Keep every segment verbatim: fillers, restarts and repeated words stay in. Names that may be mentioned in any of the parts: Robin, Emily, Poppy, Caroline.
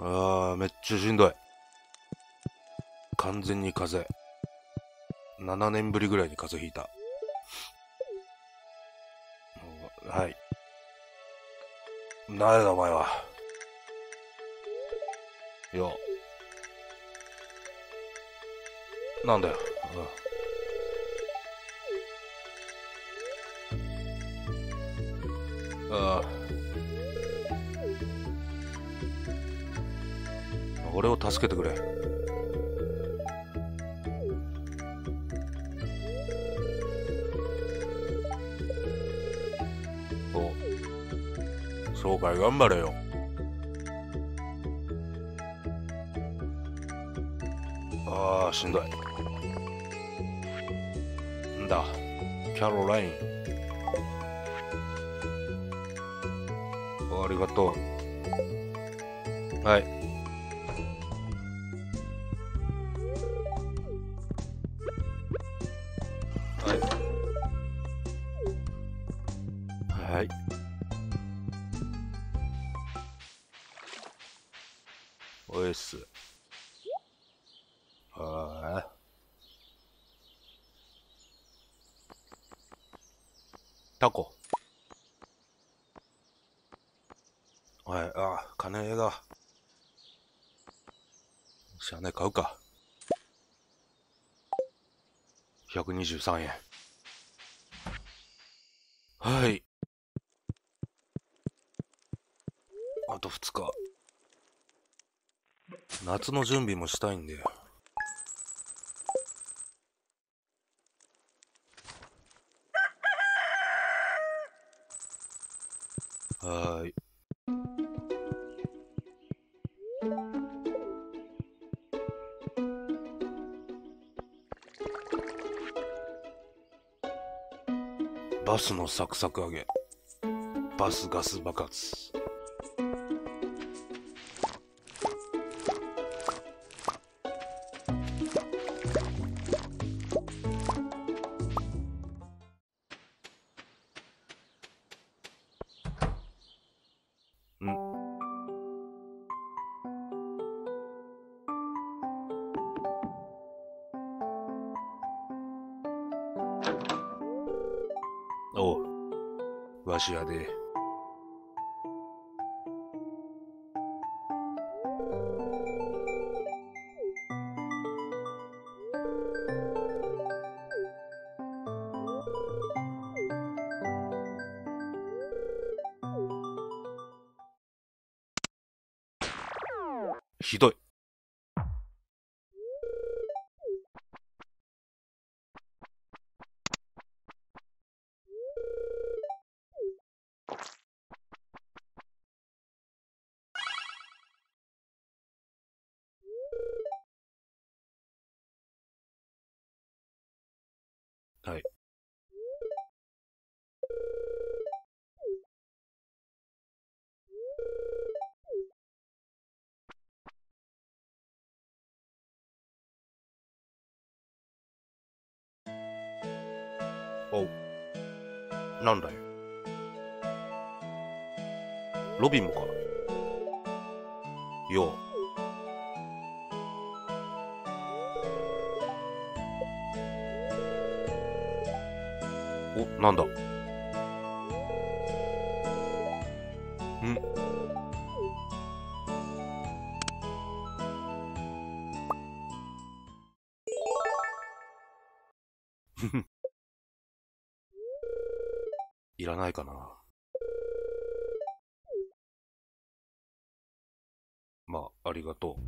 あー、めっちゃしんどい。完全に風邪。ななねんぶりぐらいに風邪ひいた。はい。誰だお前は。よ。なんだよ。うん、ああ。俺を助けてくれ。そうかい、頑張れよ。ああ、しんどい。んだ、キャロライン。ありがとう。はい。はい。はい。おいっす。ああ。タコ。はい、ああ、金だ。しゃあね、買うか。ひゃくにじゅうさんえん。はい。あとふつか。夏の準備もしたいんで。はーい。バスのサクサク揚げ。バスガス爆発。おう、わしやで。ひどい。はい。おう。なんだよ。ロビンもか。よう。お、なんだ。ん？いらないかな。まあ、ありがとう。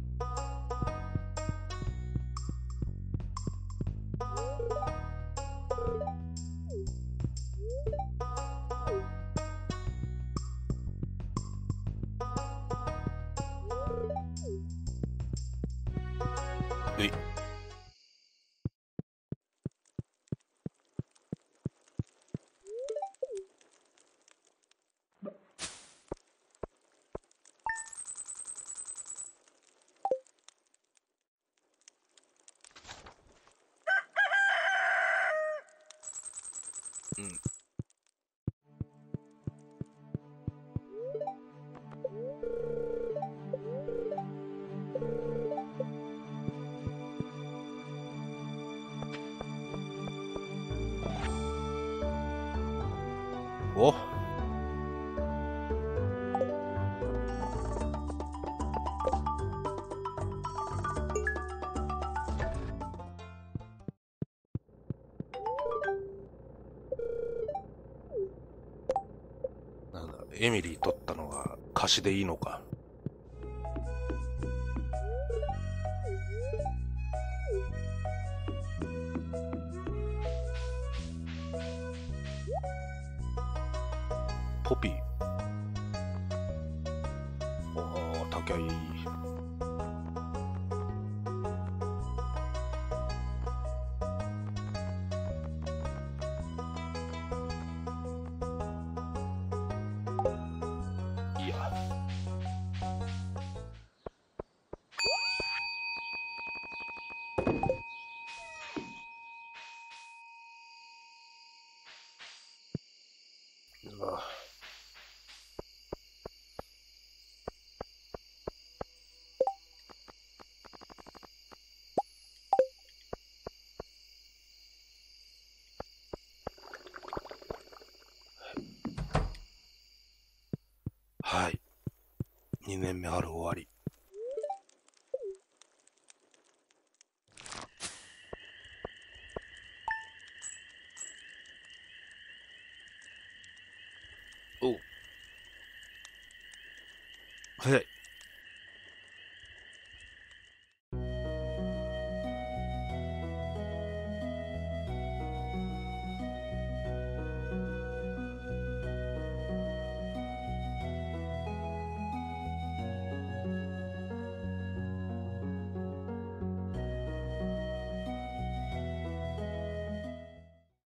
うん。エミリー取ったのが貸しでいいのか。ポピー。ああ、高い。いや。うわ。はい。にねんめ春終わり。おう。はい。